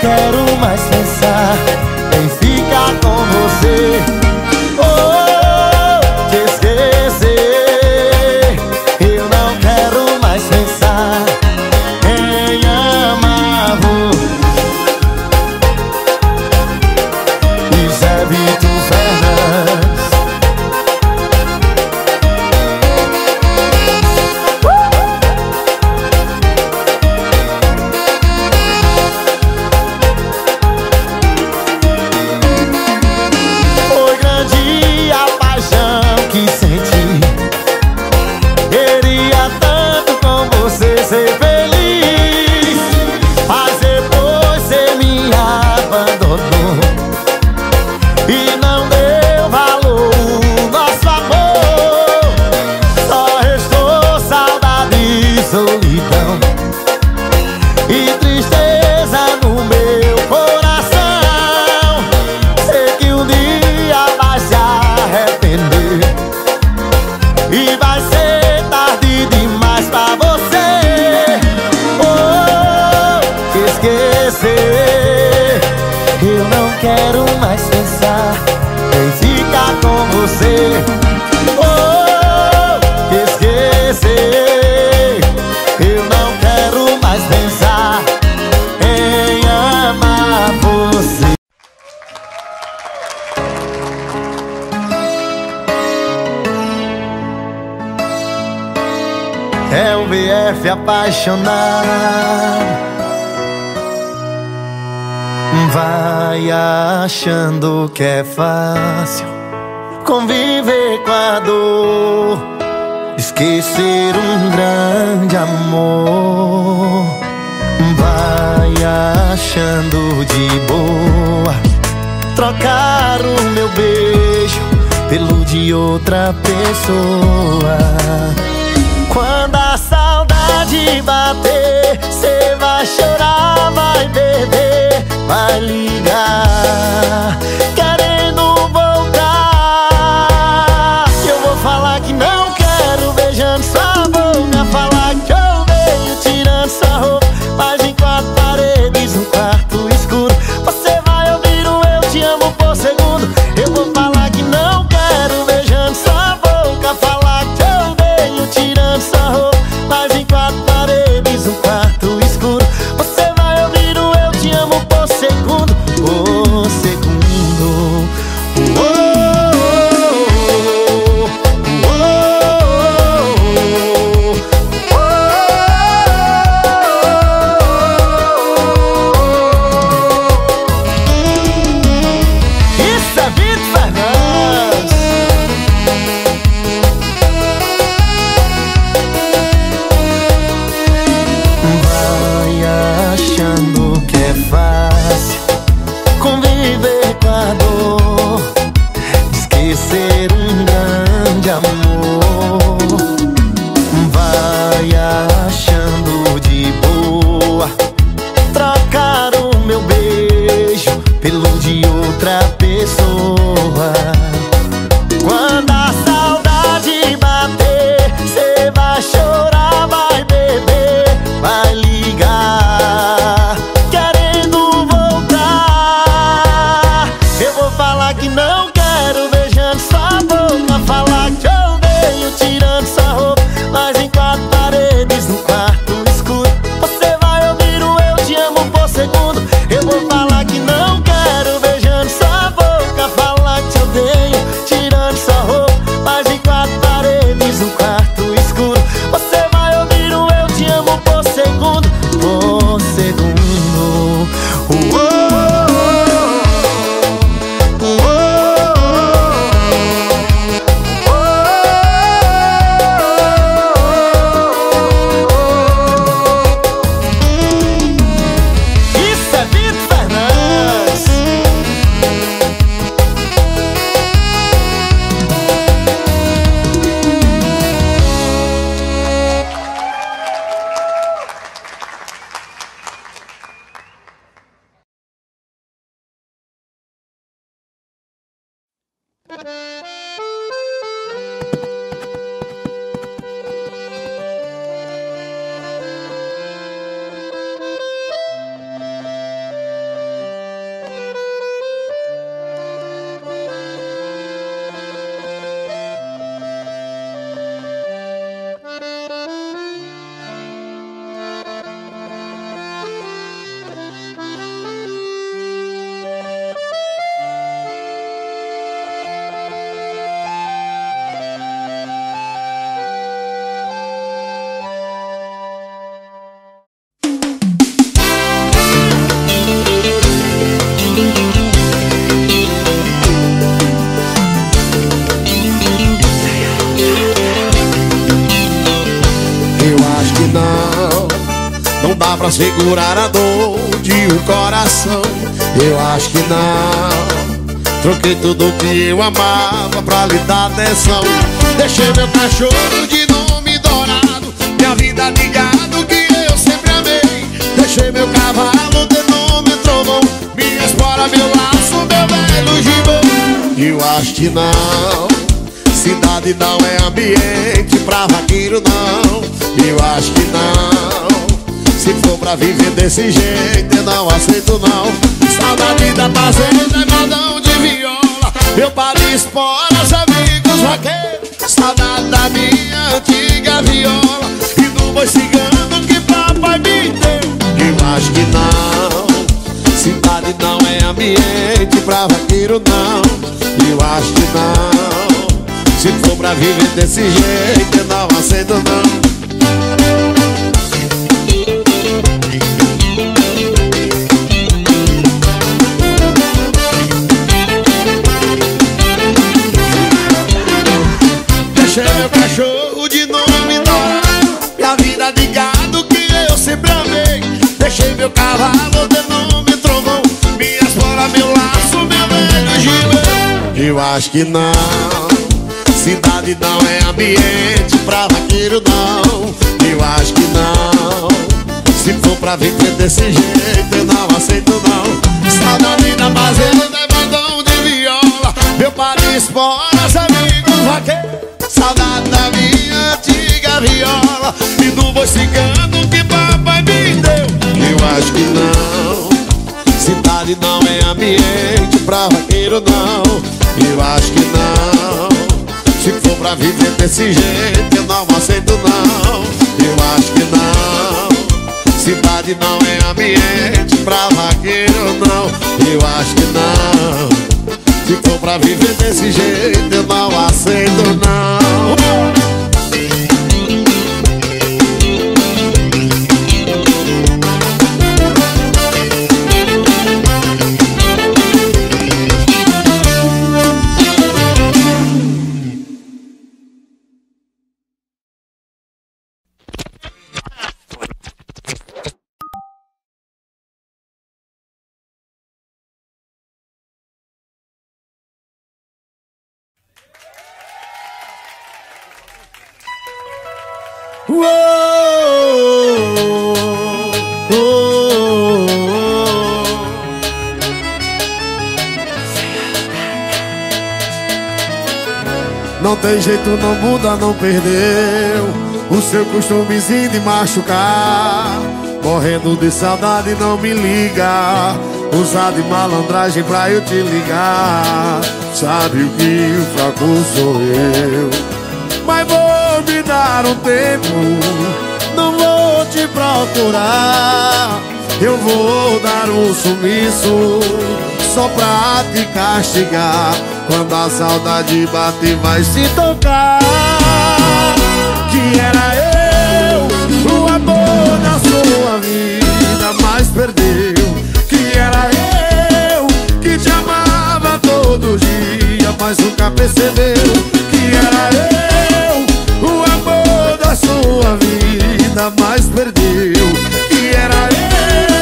quero mais pensar em ficar com você ou te esquecer. Eu não quero mais pensar em amar você. Isabito Fernandes. Eu não quero mais pensar em ficar com você ou te esquecer. Eu não quero mais pensar em amar você. É um BF apaixonado, vai achando que é fácil conviver com a dor, esquecer um grande amor. Vai achando de boa trocar o meu beijo pelo de outra pessoa. Quando a saudade bater, cê vai chorar, vai beber, vai ligar querendo voltar. Eu vou falar que não quero, beijando sua boca, falar que eu vejo tirando sua roupa, mas em quatro paredes, um quarto escuro. Você vai ouvir o eu te amo por segundo. Eu vou falar que não quero, beijando sua boca, falar que eu vejo tirando sua roupa, mas em quatro paredes, um quarto escuro. Você vai ouvir o eu te amo por segundo, por segundo. Oh, oh, oh, oh, oh. Isso é Vitor Fernandes. dá pra segurar a dor de um coração. Eu acho que não. Troquei tudo que eu amava pra lhe dar atenção. Deixei meu cachorro de nome dourado, minha vida de gado que eu sempre amei. Deixei meu cavalo de nome trovão, minha espora, meu laço, meu velho gibão. Eu acho que não. Cidade não é ambiente pra vaqueiro não. Eu acho que não. Se for pra viver desse jeito eu não aceito não. Saudade da fazenda é badão de viola, meu pari espora, os amigos vaqueiros. Saudade da minha antiga viola e do boi cigano que papai me deu. Eu acho que não. Cidade não é ambiente pra vaqueiro não. Eu acho que não. Se for pra viver desse jeito, eu não aceito não. Deixei meu cachorro de nome dourado, minha vida de gado que eu sempre amei. Deixei meu cavalo de nome trovão, minha espora, meu laço, meu velho gibão. Eu acho que não. Cidade não é ambiente pra vaqueiro não. Eu acho que não. Se for pra viver desse jeito eu não aceito não. Saudade da fazenda é bandão de viola, meu pari espora, os amigos vaqueiros. Saudade da minha antiga viola e do boi cigano que papai me deu. Eu acho que não. Cidade não é ambiente pra vaqueiro não. Eu acho que não. Se for pra viver desse jeito eu não aceito não. Eu acho que não. Cidade não é ambiente pra vaqueiro não. Eu acho que não. Se for pra viver desse jeito eu não aceito não. Não tem jeito, não muda, não perdeu o seu costumezinho de machucar. Morrendo de saudade, não me liga, usar de malandragem pra eu te ligar. Sabe o que o fraco sou eu, mas vou me dar um tempo, não vou te procurar. Eu vou dar um sumiço só pra te castigar. Quando a saudade bate vai se tocar que era eu, o amor da sua vida, mas perdeu. Que era eu, que te amava todo dia, mas nunca percebeu. Que era eu, o amor da sua vida, mas perdeu. Que era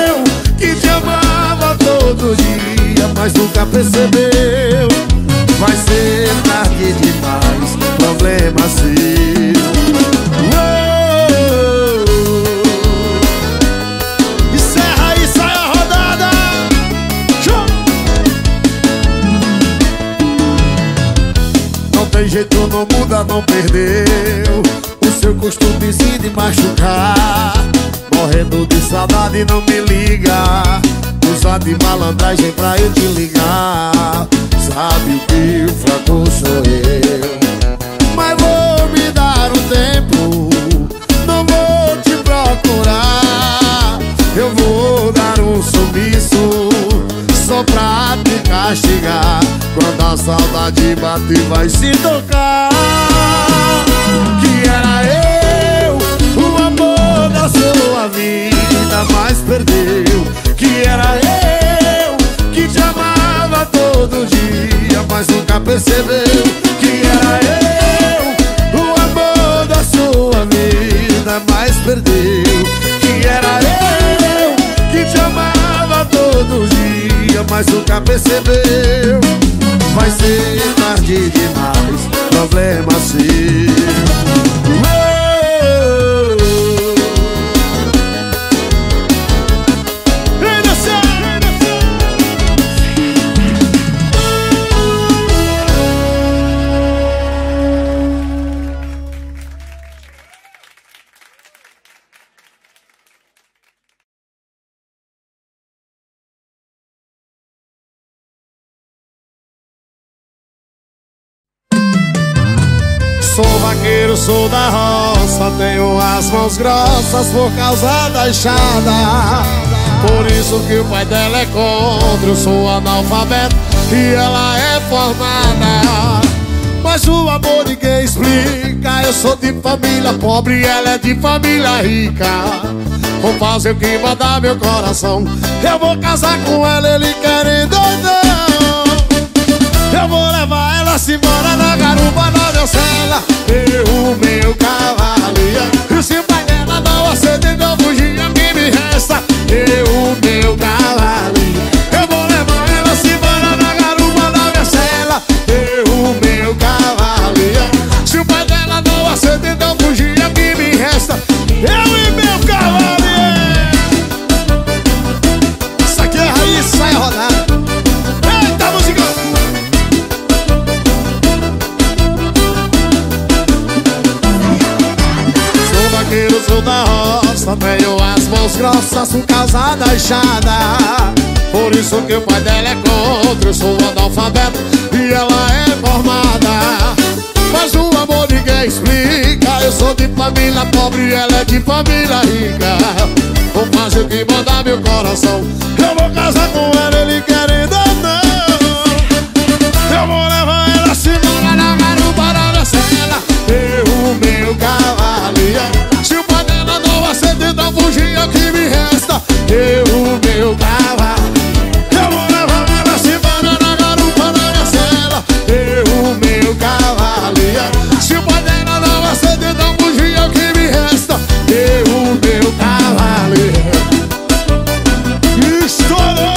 eu, que te amava todo dia, mas nunca percebeu. Vai ser tarde demais, problema seu. Oh! Encerra e sai a rodada. Não tem jeito, não muda, não perdeu seu costumezinho de machucar. Morrendo de saudade, não me liga, usar de malandragem pra eu te ligar. Sabe que o fraco sou eu, mas vou me dar um tempo, não vou te procurar. Eu vou dar um sumiço só pra te castigar. Quando a saudade bate vai se tocar que era eu, o amor da sua vida, mas perdeu. Que era eu, que te amava todo dia, mas nunca percebeu. Que era eu, o amor da sua vida, mas perdeu. Que era eu, mas nunca percebeu. Vai ser tarde demais, problema seu. Sou vaqueiro, sou da roça, tenho as mãos grossas por causa da enxada. Por isso que o pai dela é contra, eu sou analfabeto e ela é formada. Mas o amor ninguém explica, eu sou de família pobre e ela é de família rica. Vou fazer o que mandar meu coração, eu vou casar com ela, ele querendo ou não. Eu vou levar ela se embora na garupa, na sala, eu o meu cavalinho. E se o pai dela não acende, não fugir, o que me resta? Eu o meu cavalinho. Eu vou levar ela se embora na garupa da minha cela. Eu o meu cavalinho. Se o pai dela não acende, não fugir, o que me resta? Eu e meu cavalinho. Isso aqui é raiz, sai rodar. Sou da roça, tenho as mãos grossas por causa da enxada. Por isso que o pai dela é contra, eu sou analfabeto e ela é formada. Mas o amor ninguém explica, eu sou de família pobre e ela é de família rica. Vou fazer o que mandar meu coração, eu vou casar com ela, ele querendo ou não. Eu vou levar ela se morar na garupa da minha cela, eu o meu cavalinho. Se o pai dela não acender, não fugir, o que me resta? Eu o meu cavalo. Eu vou levar ela se embora na garupa da minha cela, eu o meu cavalinho. Se o pai dela não acender, não fugir, o que me resta? Eu o meu cavalinho. Estourou!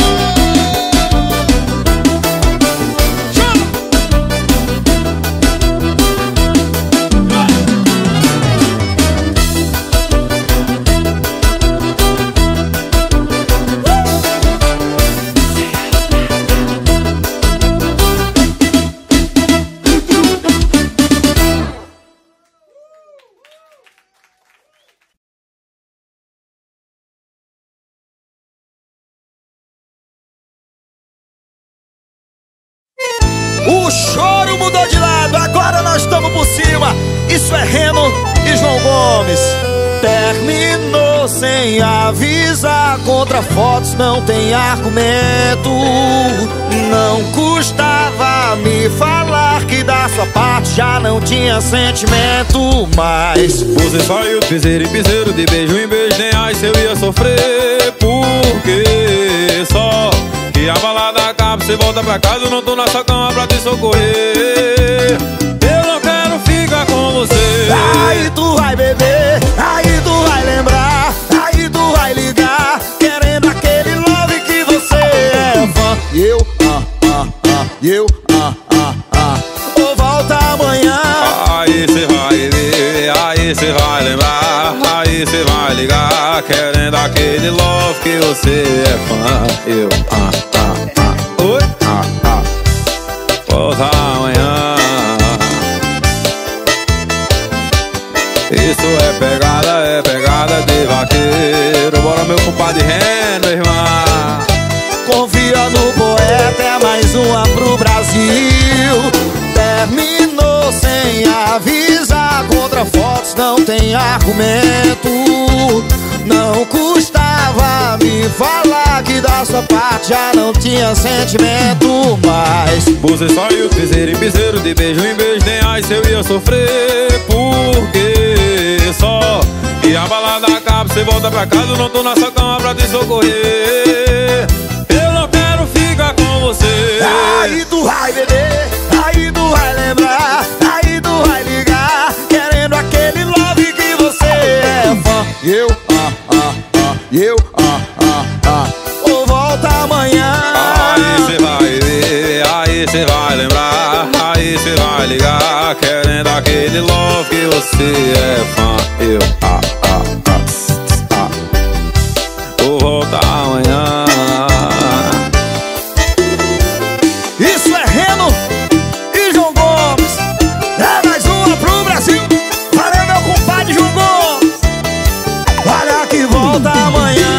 O choro mudou de lado, agora nós estamos por cima. Isso é Remo e João Gomes. Terminou sem avisar, contra fotos não tem argumento. Não custava me falar que da sua parte já não tinha sentimento mais. Você saiu de piseiro em piseiro, de beijo em beijo, nem ai se eu ia sofrer. Porque só que a balada acaba, você volta pra casa, eu não tô na sua cama pra te socorrer. Eu não quero ficar com você. Aí tu vai beber, aí tu vai lembrar, aí tu vai ligar, querendo aquele love que você é fã. E eu, eu, ou volta amanhã. Aí você vai beber, aí você vai lembrar, aí você vai ligar, querendo aquele love que você é fã. Eu, oi? Volta amanhã. Isso é pegada de vaqueiro. Bora meu compadre Reno, irmã. Confia no poeta, é mais uma pro Brasil. Terminou sem avisar, contra fotos não tem argumento. Não custava me falar que da sua parte já não tinha sentimento mais. Você saiu de piseiro em piseiro, de beijo em beijo, nem ai se eu ia sofrer. Porque só que a balada acaba, você volta pra casa, eu não tô na sua cama pra te socorrer. Eu não quero ficar com você. Aí tu vai beber, aí tu vai lembrar, aí tu vai ligar, querendo aquele love que você é fã. Eu eu, ou volta amanhã. cê vai lembrar, aí cê vai ligar, querendo aquele love que você é fã. Eu, vou voltar amanhã. Isso é Reno e João Gomes. É mais uma pro Brasil, para meu compadre João Gomes. Para que volta amanhã.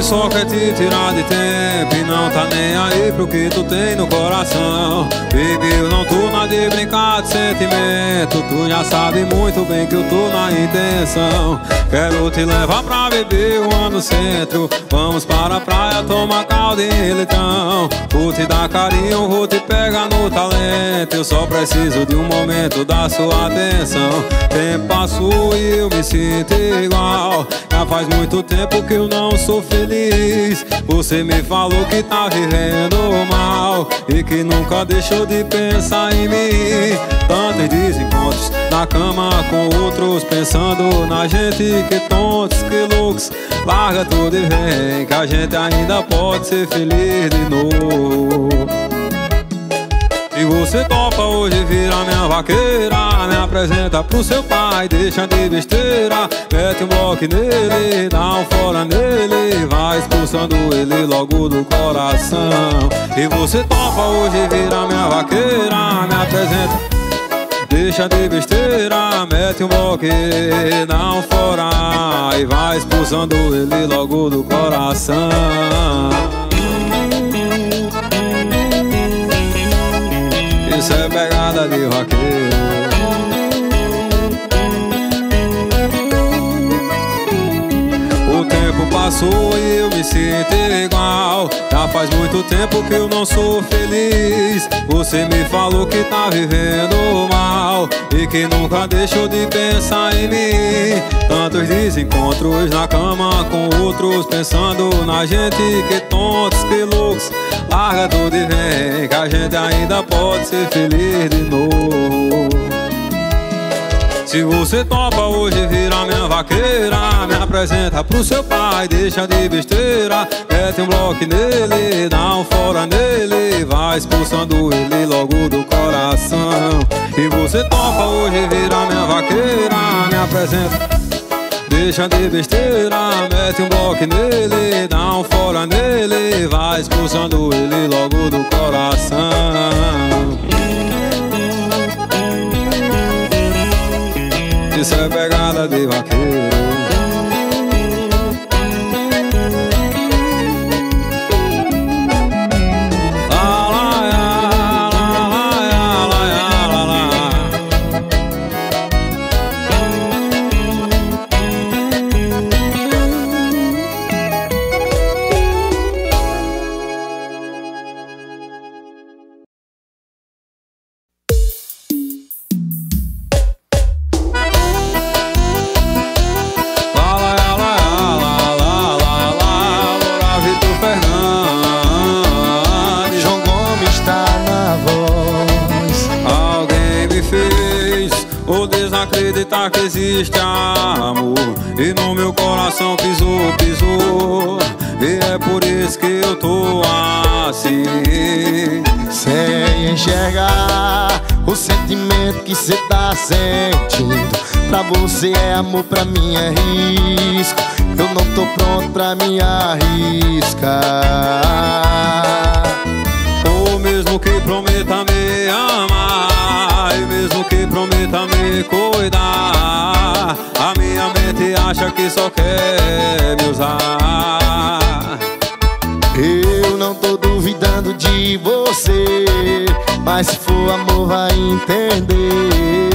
Só quer te tirar de tempo e não tá nem aí pro que tu tem no coração. Baby, eu não tô na de brincar de sentimento, tu já sabe muito bem que eu tô na intenção. Quero te levar pra beber um no centro, vamos para a praia tomar caldo e leitão. Vou te dar carinho, vou te pegar no talento, eu só preciso de um momento da sua atenção. Tempo passou e eu me sinto igual, já faz muito tempo que eu não sou feliz. Você me falou que tá vivendo mal e que nunca deixou de pensar em mim. Tantos desencontros na cama com outros, pensando na gente, que tontos, que loucos. Larga tudo e vem, que a gente ainda pode ser feliz de novo. E você topa hoje, vira minha vaqueira, me apresenta pro seu pai, deixa de besteira. Mete um bloco nele, dá um fora nele, vai expulsando ele logo do coração. E você topa hoje, vira minha vaqueira, me apresenta, deixa de besteira. Mete um bloco, dá um fora e vai expulsando ele logo do coração. Isso é pegada de vaqueiro. O tempo passou e eu me sinto igual, já faz muito tempo que eu não sou feliz. Você me falou que tá vivendo mal e que nunca deixou de pensar em mim. Tantos desencontros na cama com outros, pensando na gente, que tontos, que loucos. Larga tudo e vem, que a gente ainda pode ser feliz de novo. Se você topa hoje, vira minha vaqueira, me apresenta pro seu pai, deixa de besteira. Mete um bloco nele, dá um fora nele, vai expulsando ele logo do coração. E você topa hoje, vira minha vaqueira, me apresenta, deixa de besteira, mete um bloco nele, dá um fora nele, vai expulsando ele logo do coração. Isso é pegada de vaqueiro. Acreditar que existe amor e no meu coração pisou, pisou, e é por isso que eu tô assim, sem enxergar o sentimento que cê tá sentindo. Pra você é amor, pra mim é risco, eu não tô pronto pra me arriscar. Ou mesmo que prometa me amar, e mesmo que prometa me cuidar, a minha mente acha que só quer me usar. Eu não tô duvidando de você, mas se for amor vai entender,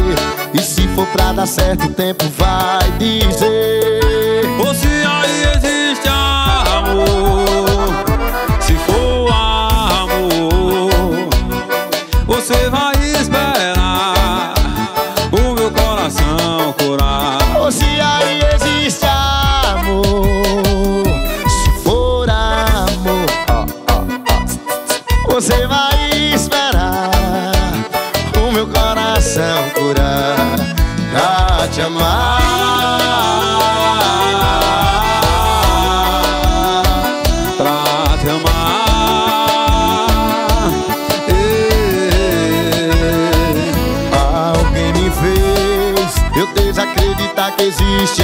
e se for pra dar certo o tempo vai dizer. Ou se aí existe amor, se for amor, você vai esperar o meu coração curar. não curar pra te amar, pra te amar. Alguém me fez eu desacreditar que existe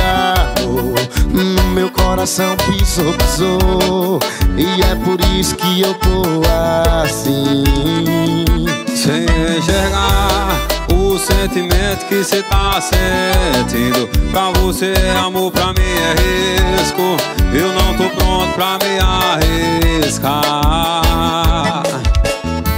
amor. No meu coração pisou, pisou, e é por isso que eu tô assim, sem enxergar o sentimento que cê tá sentindo. Pra você é amor, pra mim é risco. Eu não tô pronto pra me arriscar.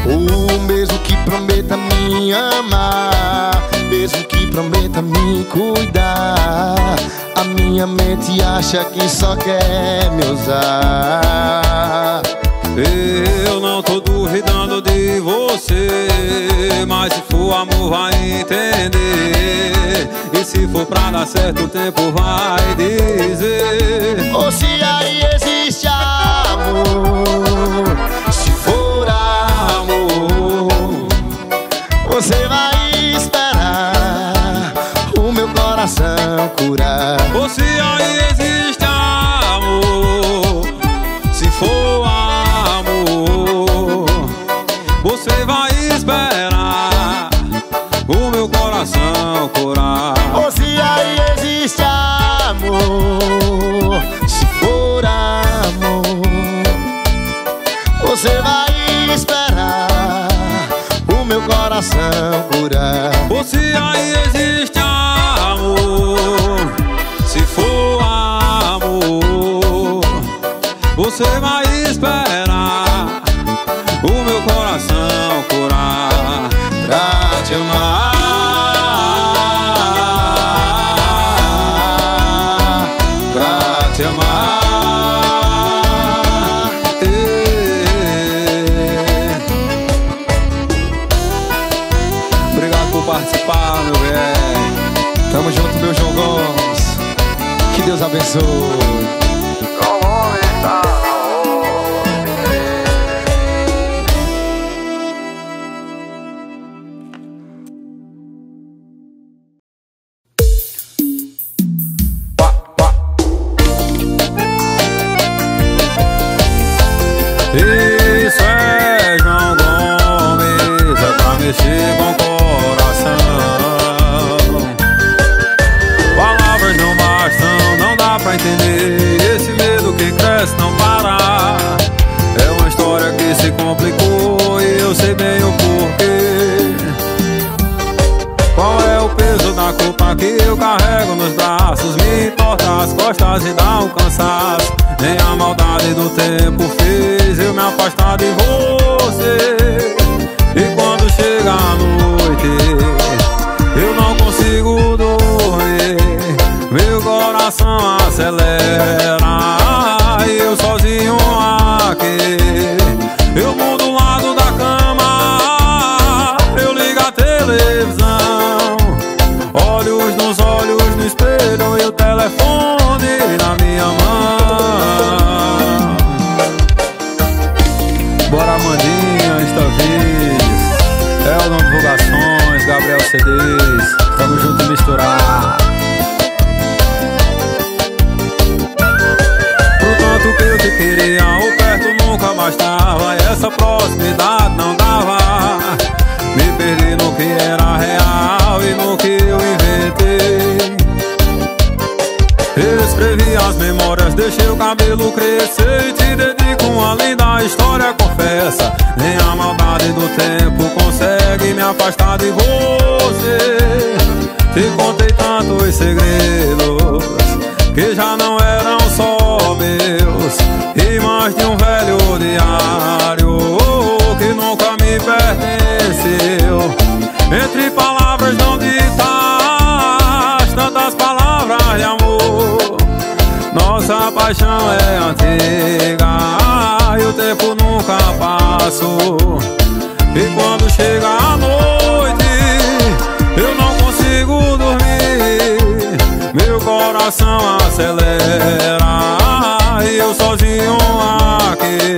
O mesmo que prometa me amar, mesmo que prometa me cuidar, a minha mente acha que só quer me usar. Eu não tô duvidando de você, mas se for amor vai entender, e se for pra dar certo o tempo vai dizer. Ou se aí existe amor, se for amor, você vai esperar o meu coração curar. Ou se aí existe amor, se for amor, você vai esperar o meu coração curar. Ou se aí existe amor, se for amor, você vai esperar o meu coração curar. Ou se aí existe amor, se for amor, você vai esperar o meu coração curar pra te amar, pra te amar. Obrigado por participar, meu velho. Tamo junto, meu João Gomes. Que Deus abençoe. Isso é João Gomes, é pra mexer com o coração. Palavras não bastam, não dá pra entender esse medo que cresce, não para. É uma história que se complicou e eu sei bem o porquê. Qual é o peso da culpa que eu carrego nos braços? Me entorta as costas e dá um cansaço. Nem a maldade do tempo fez eu me afastar de você. E quando chega a noite eu não consigo dormir, meu coração acelera, e eu sozinho aqui. Eu mudo o lado da cama, eu ligo a televisão, olhos nos olhos no espelho e o telefone na minha mão. Bora Mandinha, Insta Viz, Eldon Divulgações, Gabriel CDs, tamo junto e misturar. Pro tanto que eu te queria, o perto nunca bastava, essa proximidade não dava. Me perdi no que era real e no que eu inventei. Escrevi as memórias, deixei o cabelo crescer e te dedico uma linda história, confessa. Nem a maldade do tempo consegue me afastar de você. Te contei tantos segredos que já não eram só meus, e mais de um velho diário que nunca me pertenceu. Entre palavras não ditas, tantas palavras de amor, nossa paixão é antiga e o tempo nunca passou. E quando chega a noite eu não consigo dormir, meu coração acelera e eu sozinho aqui.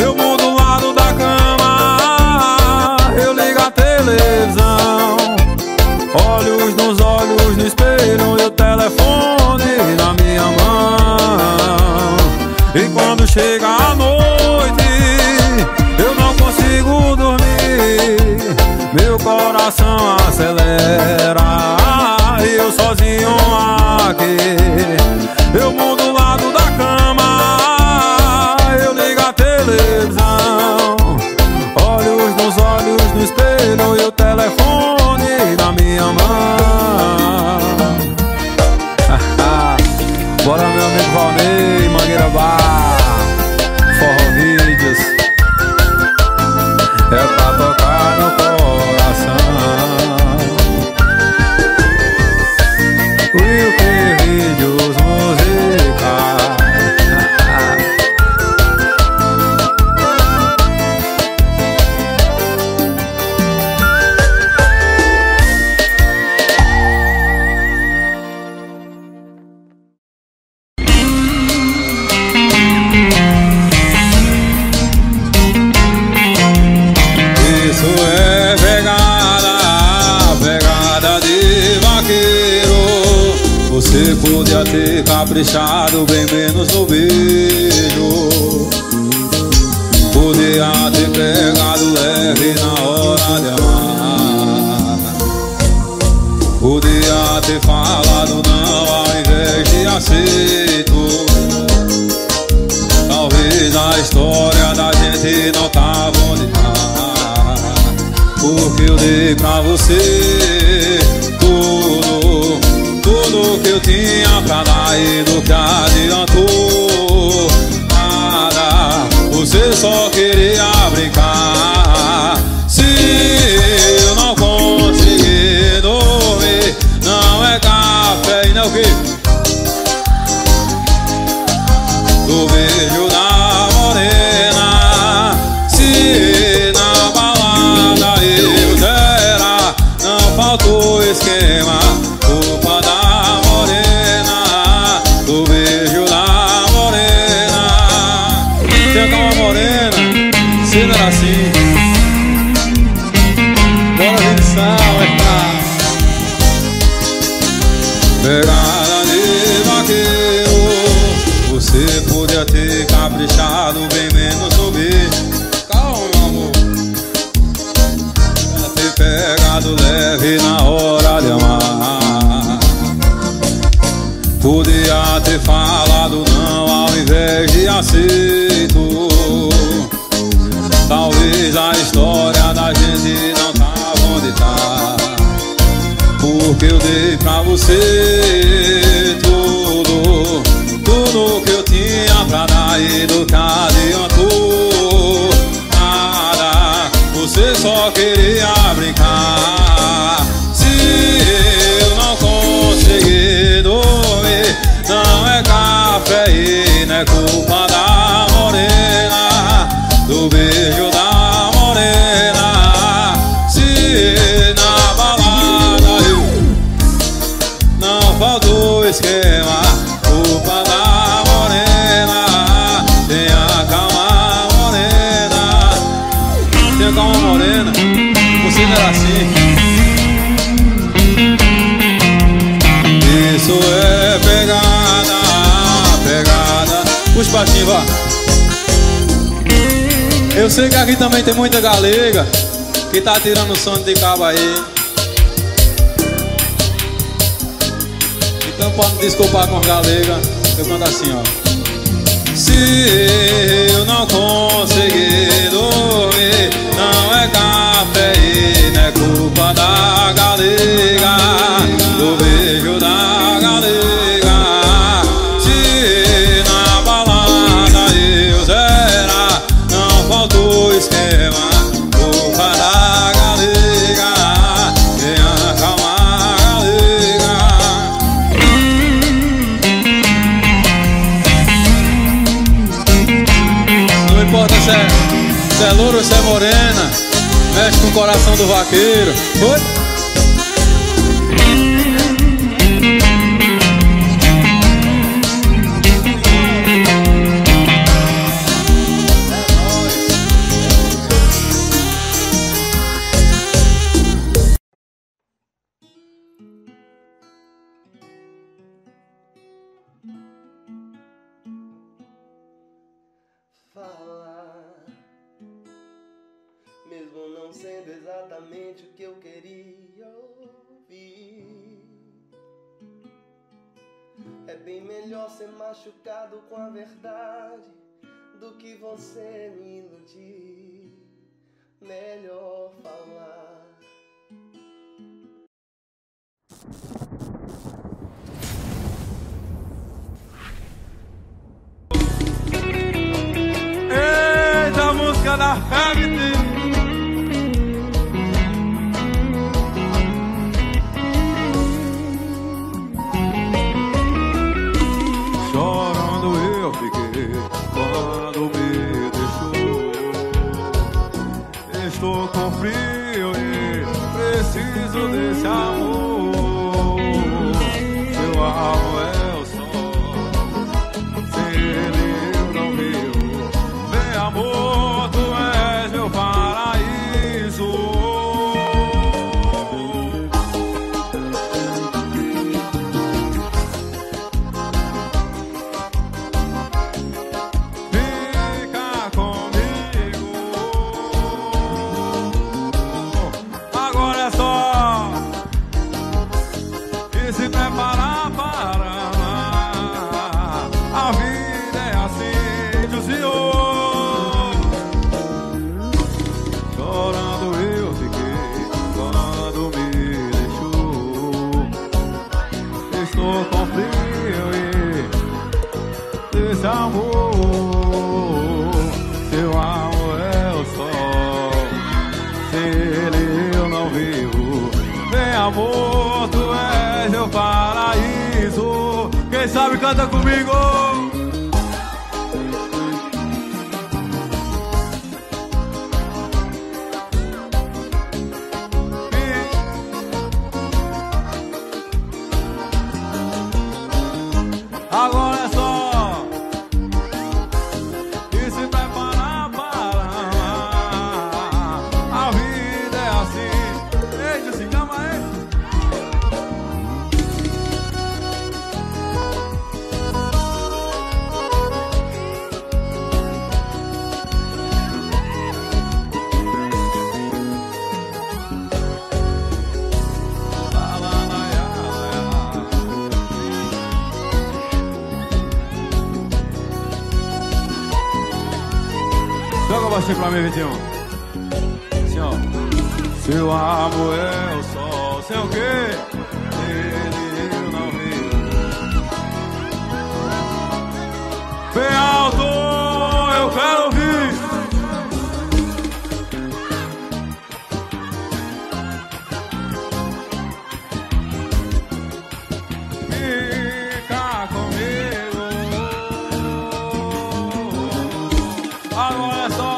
Eu mudo o lado da cama, eu ligo a televisão, luz nos olhos, no espelho e o telefone na minha mão. E quando chega a noite, eu não consigo dormir. Meu coração acelera e eu sozinho aqui. Eu mudo o lado da cama, eu ligo a televisão. Olhos nos olhos, no espelho e o telefone na minha mão. Bora, meu amigo Valnei, Mangueira Bar, Forró Vídeos. É pra tocar no coração. Wilker Vídeos, música. Você podia ter caprichado bem menos no beijo, podia ter pegado leve na hora de amar, podia ter falado não ao invés de aceito. Talvez a história da gente não tá bonita, porque eu dei pra você tudo que eu tinha pra dar e do que adiantou nada. Você só queria brincar. Se eu não conseguir dormir, não é café e não o quê? Do beijo da morena. Se na balada eu zera, não faltou esquema. Culpa da pegada de vaqueiro. Você podia ter caprichado bem menos no beijo. Calma, meu amor. Podia ter pegado leve na hora de amar, podia ter falado não ao invés de aceito. Talvez a história da gente não tá onde tá, porque eu dei pra você tudo que eu tinha pra dar e do que adiantou nada. Você só queria brincar. Se eu não conseguir dormir, não é cafeína, é culpa da morena, do beijo da morena. Se na balada eu não faltou esquema, culpa da morena. Tenha calma, morena. Tenha calma, morena. Você não era assim. Isso é pegada, pegada. Puxa pra cima. Eu sei que aqui também tem muita galega que tá tirando o sono de cabo aí. Então pode me desculpar com a galega. Eu mando assim, ó. Se eu não conseguir dormir, não é cafeína, é culpa da galega, do beijo da galega. Se na balada eu zerar, não faltou esquema, culpa da galega. Tenha calma, galega. Não importa se é louro ou se é morena, mexe com o coração do vaqueiro. Oi? exatamente o que eu queria ouvir. É bem melhor ser machucado com a verdade do que você me iludir. Melhor falar. Ei, da música da Fagner. Estou com frio e preciso desse amor. Seu amor é o sol, sem ele eu não vivo. Vem amor, tu és meu paraíso. Amor, tu és meu paraíso. Quem sabe canta comigo. Agora é só e se preparar para a vida é assim. Ei, Jussi, calma aí. Você pra mim, 21. Senhor. Seu amor é o sol, sem o quê? Ele eu não vi. Bem alto, eu quero ouvir. Fica comigo. Agora é só.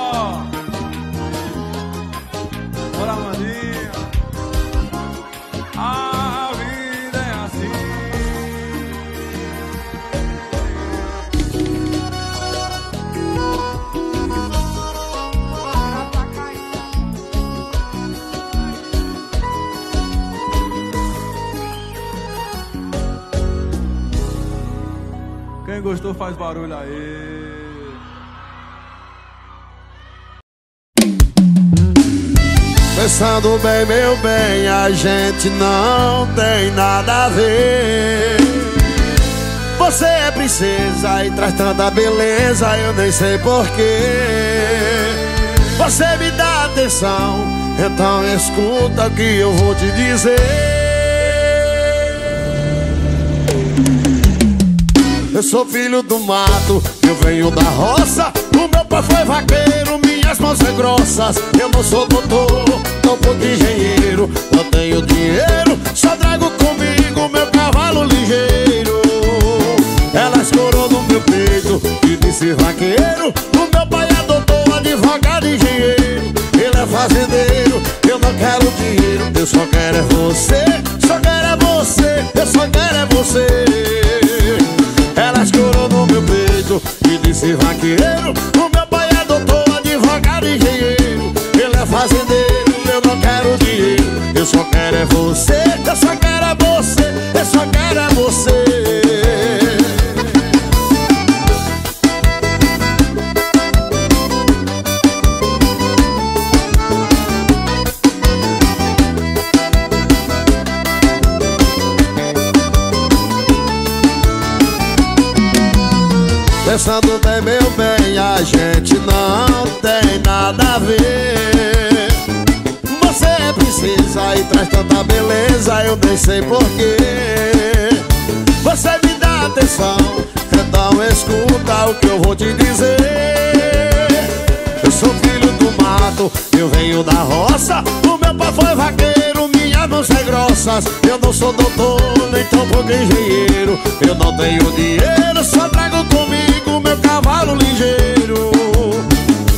Quem gostou faz barulho aí. Pensando bem, meu bem, a gente não tem nada a ver. Você é princesa e traz tanta beleza, eu nem sei porquê. Você me dá atenção, então escuta o que eu vou te dizer. Eu sou filho do mato, eu venho da roça. O meu pai foi vaqueiro, minhas mãos são grossas. Eu não sou doutor, não sou engenheiro. Não tenho dinheiro, só trago comigo meu cavalo ligeiro. Ela escorou no meu peito e disse vaqueiro. O meu pai é doutor, advogado, engenheiro. Ele é fazendeiro, eu não quero dinheiro. Eu só quero é você, só quero é você. Eu só quero é você. Ela escorou no meu peito e disse vaqueiro. O meu pai é doutor, advogado, engenheiro. Ele é fazendeiro, eu não quero dinheiro. Eu só quero é você, eu só quero é você. Eu só quero é você. Pensando bem, meu bem, a gente não tem nada a ver. Você precisa e traz tanta beleza, eu nem sei porquê. Você me dá atenção, então escuta o que eu vou te dizer. Eu sou filho do mato, eu venho da roça. O meu pai foi vaqueiro, minhas mãos são grossas. Eu não sou doutor, nem tampouco engenheiro. Eu não tenho dinheiro, só trago comigo meu cavalo ligeiro.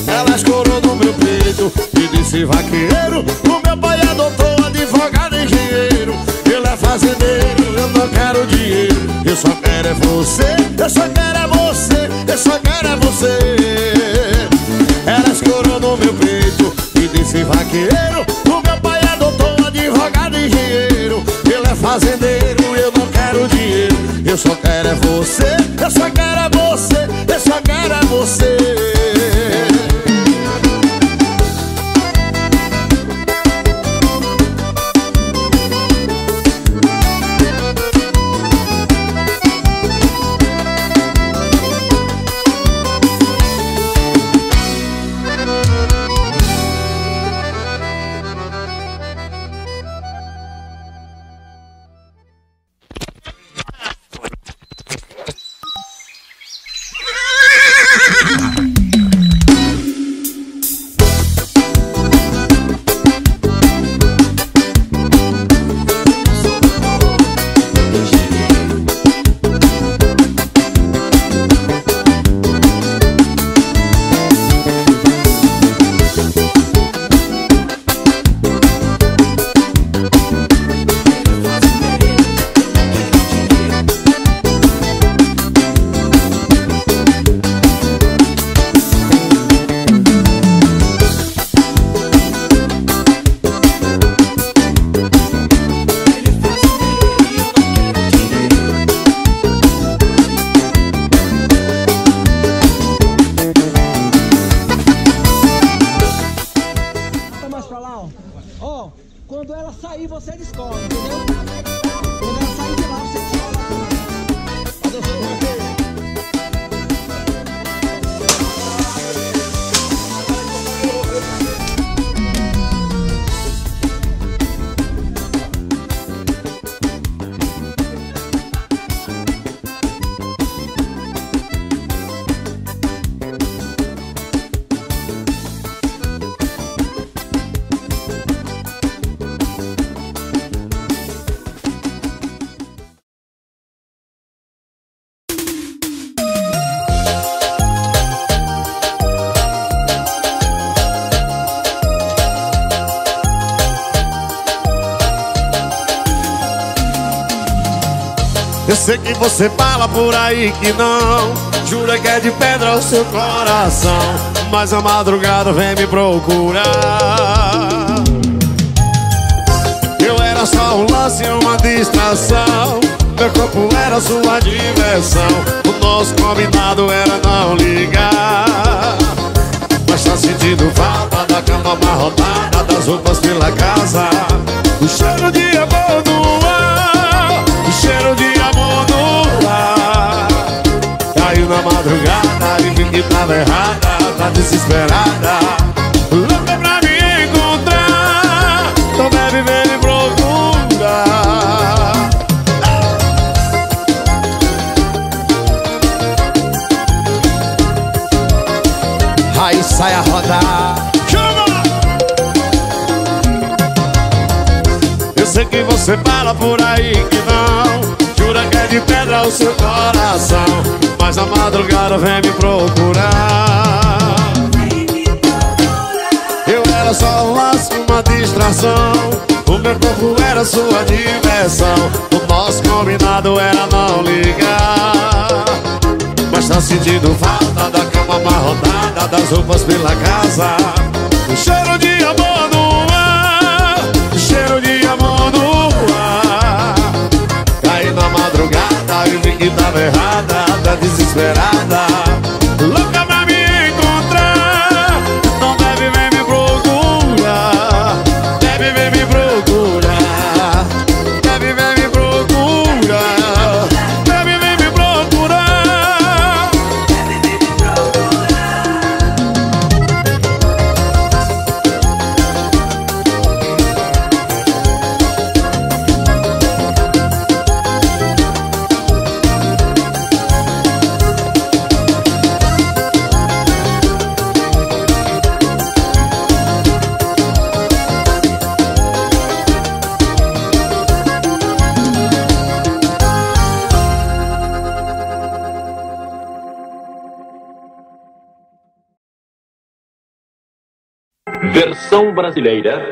Ela escorou no meu peito e disse vaqueiro. O meu pai é doutor, advogado, engenheiro. Ele é fazendeiro, eu não quero dinheiro. Eu só quero é você, eu só quero é você, eu só quero é você. Ela escorou no meu peito e disse vaqueiro. O meu pai é doutor, advogado, engenheiro. Ele é fazendeiro, eu não quero dinheiro. Eu só quero é você, eu só quero é você, eu só quero é você. Sei que você fala por aí que não, jura que é de pedra o seu coração, mas a madrugada vem me procurar. Eu era só um lance, uma distração, meu corpo era sua diversão, o nosso combinado era não ligar. Mas tá sentindo falta da cama amarrotada, das roupas pela casa, o cheiro de amor do ar, o cheiro de amor no ar. Caiu na madrugada e vi que tava errada, tá desesperada, louca pra me encontrar, então deve ver e procurar. Aí sai a rodar. Eu sei que você fala por aí que não, jura que é de pedra o seu coração, mas a madrugada vem me procurar. Eu era só um laço, uma distração, o meu corpo era sua diversão, o nosso combinado era não ligar. Mas tá sentindo falta da cama amarrotada, das roupas pela casa, o cheiro de amor no ar, o cheiro de amor. Caí na madrugada e vi que tava errada, tá desesperada, louca pra me encontrar, não deve vir me procurar, deve vir me procurar, deve vir me procurar, deve vir me procurar, deve Versão brasileira.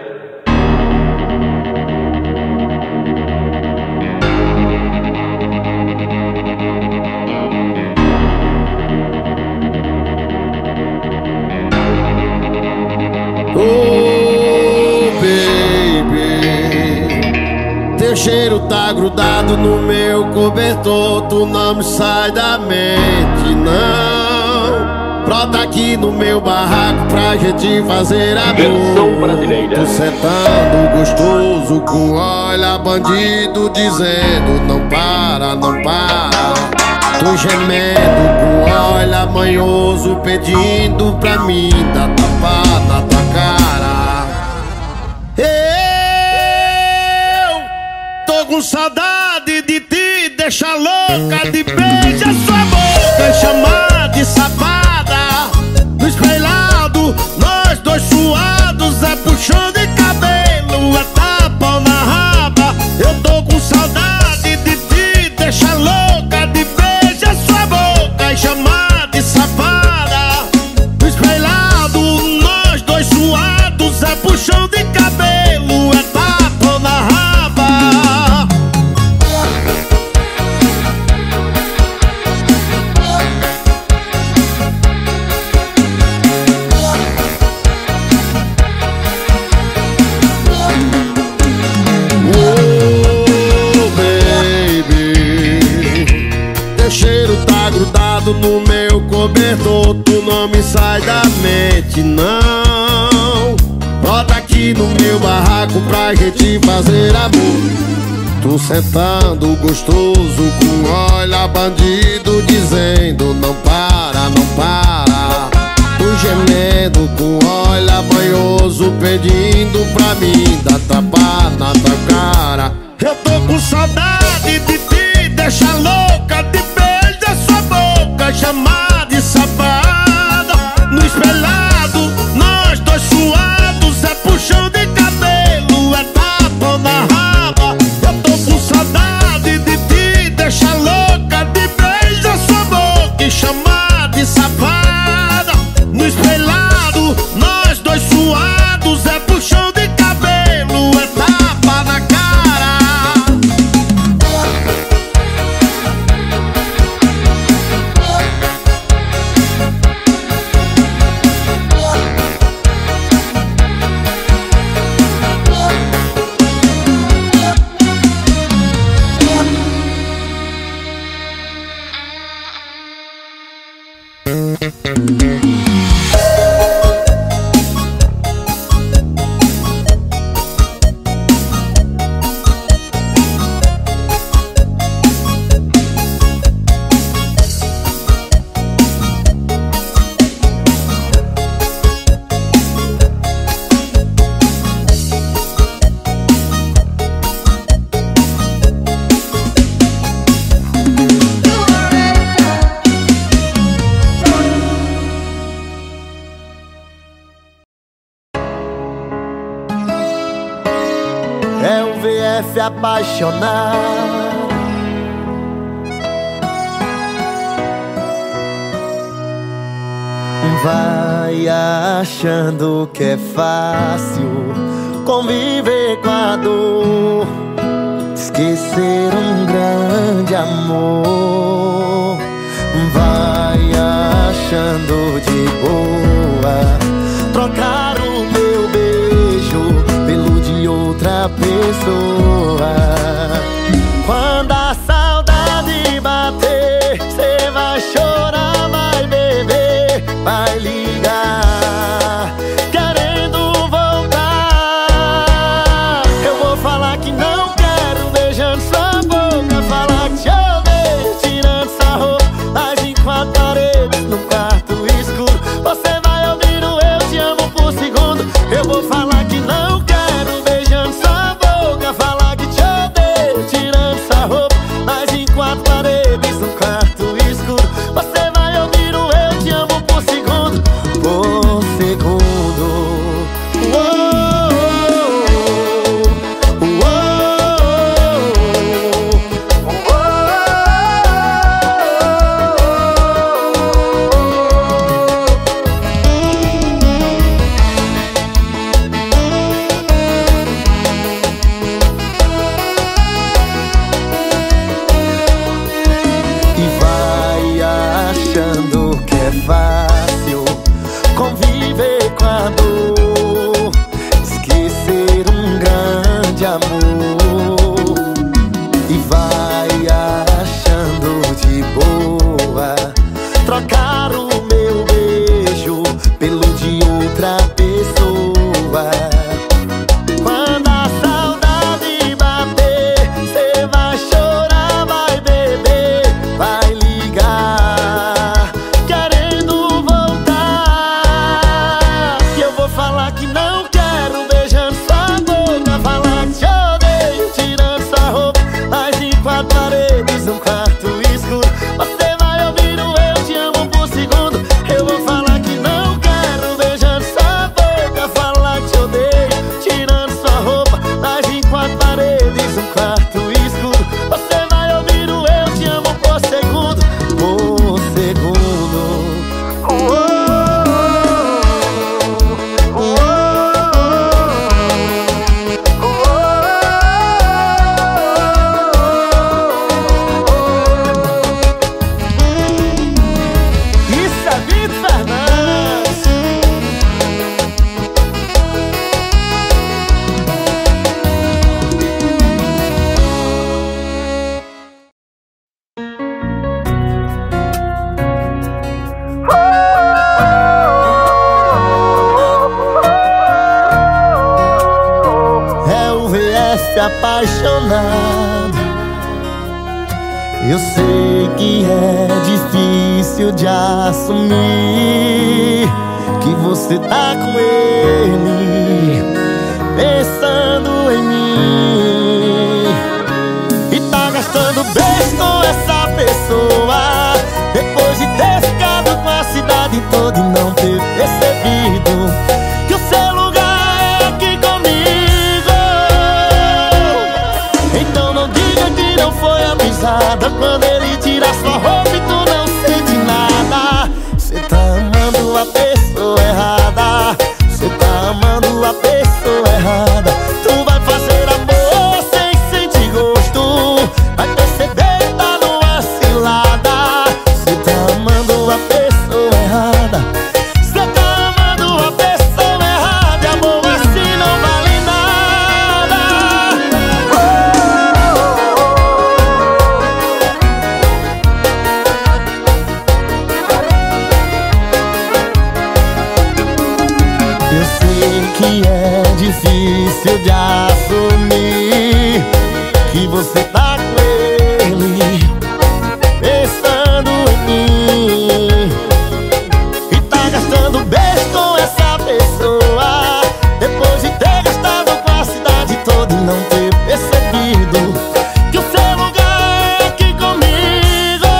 Teu cheiro tá grudado no meu cobertor, tu não me sai da mente, não. Brota aqui no meu barraco pra gente fazer amor. Tô sentando gostoso com olha bandido dizendo não para, não para. Tô gemendo com olha manhoso pedindo pra mim dar tapada na tua cara. Com saudade de ti, deixa louca de beijar sua boca, chamar de safada. No espeilado, nós dois suados, é puxão de cabelo, é tapa na raba. Eu tô com saudade de ti, deixa louca de beijar sua boca, chamar de safada. No espeilado, nós dois suados, é puxão de cabelo, é tapa na raba. No meu cobertor, tu não me sai da mente, não. Bota aqui no meu barraco pra gente fazer amor. Tô sentando gostoso com olha bandido dizendo não para, não para. Tô gemendo com olha banhoso pedindo pra mim dar tapa na tua cara. Eu tô com saudade de ti, deixa louca de chamar de safada. No espelhado, nós dois suados, é puxão de cabelo, é tapa na raba. Eu tô com saudade de ti, deixa louca de beijar sua boca e chamar de safada. No espelhado, nós dois suados, é puxão de cabelo, é tapa na cara. Apaixonado, vai achando que é fácil conviver com a dor, esquecer um grande amor. Vai achando de boa trocar o meu beijo pelo de outra pessoa. Quando a saudade bater, cê vai chorar, vai beber, vai ligar querendo voltar. Eu vou falar que não quero, beijando sua boca, falar que te odeio, tirando sua roupa, mas em quatro paredes, no quarto escuro. Você vai ouvir o eu te amo por segundo. Eu vou falar que não quero, beijando sua boca, falar que te odeio, e vai achando de boa trocar o meu beijo pelo de outra pessoa. Quando a saudade bater, cê vai chorar, vai beber, vai ligar querendo voltar. E eu vou falar que não quero, beijando sua boca, falar que eu quatro paredes, um quarto escuro. Você vai ouvir o eu te amo por segundo. Eu vou falar que não quero, beijando sua boca, falar que te odeio, tirando sua roupa, mais de quatro paredes, um quarto escuro. Você vai ouvir o eu te amo por segundo, por segundo. Apaixonado, eu sei que é difícil de assumir que você tá com ele, pensando em mim, e tá gastando bem com essa pessoa, depois de ter ficado com a cidade toda e não ter percebido. Quando ele tira sua roupa e tu não sente nada, cê tá amando a pessoa errada, cê tá amando a pessoa errada. Tu vai fazer amor sem sentir gosto, vai perceber que tá numa cilada. Cê tá amando a pessoa errada, cê tá amando a pessoa errada. E amor assim não vale nada. Que é difícil de assumir que você tá com ele, pensando em mim, e tá gastando beijo com essa pessoa, depois de ter gastado com a cidade toda e não ter percebido que o seu lugar é aqui comigo.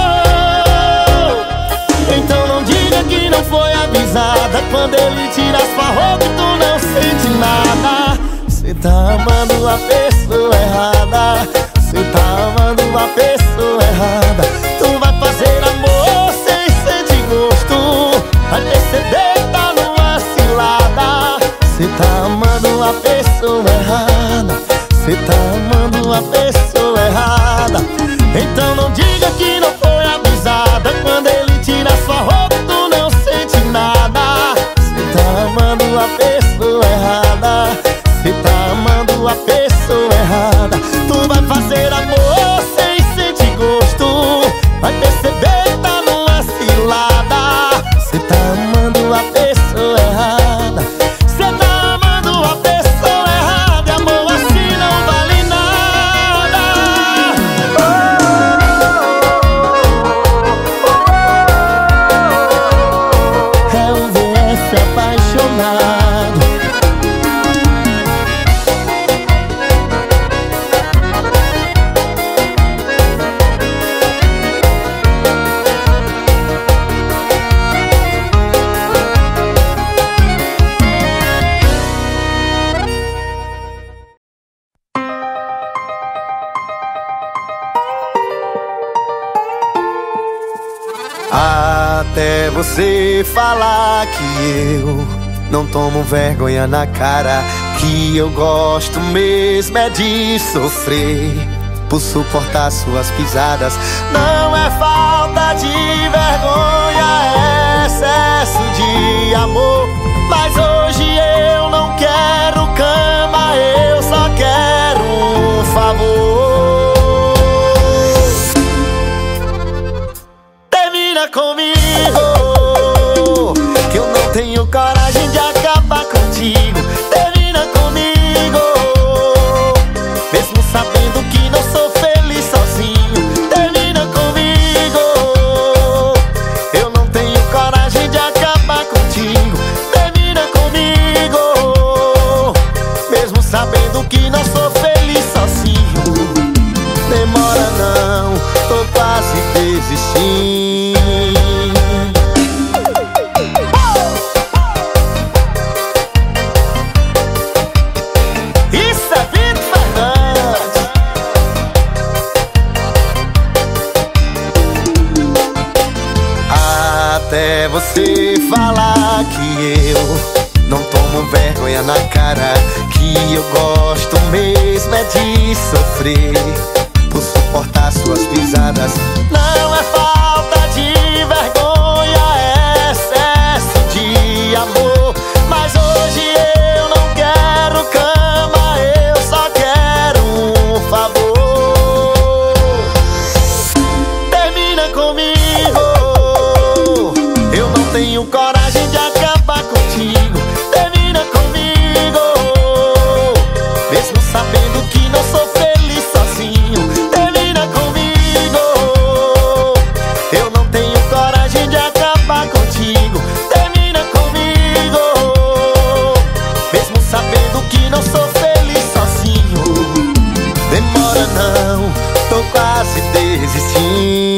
Então não diga que não foi avisada quando ele tira sua roupa e tu não sente nada. Cê tá amando a pessoa errada, cê tá amando a pessoa errada. Tu vai fazer amor sem sentir gosto, vai perceber que tá numa cilada. Cê tá amando a pessoa errada, cê tá amando a pessoa errada. Então não diga que não foi avisada quando ele tira sua roupa e tu não sente nada. Cê tá amando a pessoa errada, cê tá amando a pessoa errada. Tu vai fazer amor sem sentir gosto, vai perceber que tá numa cilada. Cê tá amando a pessoa errada, cê tá amando a pessoa errada. E amor assim não vale nada. É um VS apaixonado. Até você falar que eu não tomo vergonha na cara, que eu gosto mesmo é de sofrer por suportar suas pisadas. Não é falta de vergonha, é excesso de amor. Mas hoje eu não quero cama, eu só quero um favor. não, tô quase desistindo. Até você falar que eu não tomo vergonha na cara, que eu gosto mesmo é de sofrer por suportar suas pisadas. Não é falta de vergonha, é excesso de amor. Mas hoje eu não quero cama, eu só quero um favor. Termina comigo, tenho coragem de acabar contigo. Termina comigo, mesmo sabendo que não sou feliz sozinho. Termina comigo, eu não tenho coragem de acabar contigo. Termina comigo, mesmo sabendo que não sou feliz sozinho. Demora não, tô quase desistindo.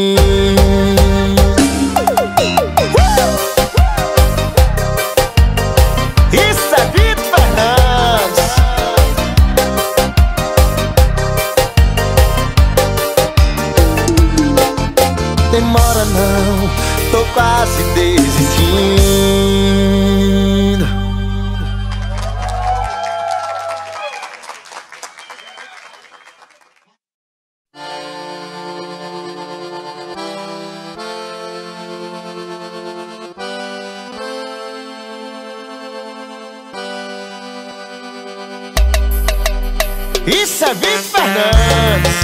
Demora não, tô quase desistindo. Isso é Vitor Fernandes.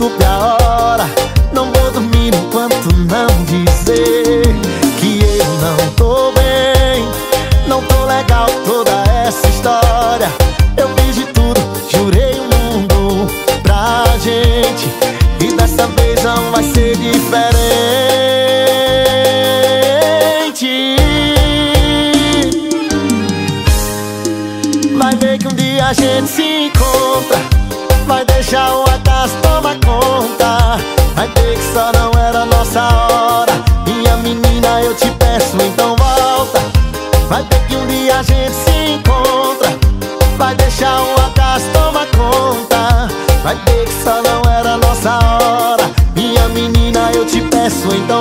desculpe a hora, não vou dormir enquanto não dizer que eu não tô bem, não tô legal. Toda essa história eu fiz de tudo, jurei o mundo pra gente, e dessa vez não vai ser diferente. Vai ver que um dia a gente se encontra, vai deixar o acaso tomar conta. Vai ver que só não era nossa hora. Minha menina, eu te peço, então volta. Vai ver que um dia a gente se encontra, vai deixar o acaso tomar conta. Vai ver que só não era nossa hora. Minha menina, eu te peço, então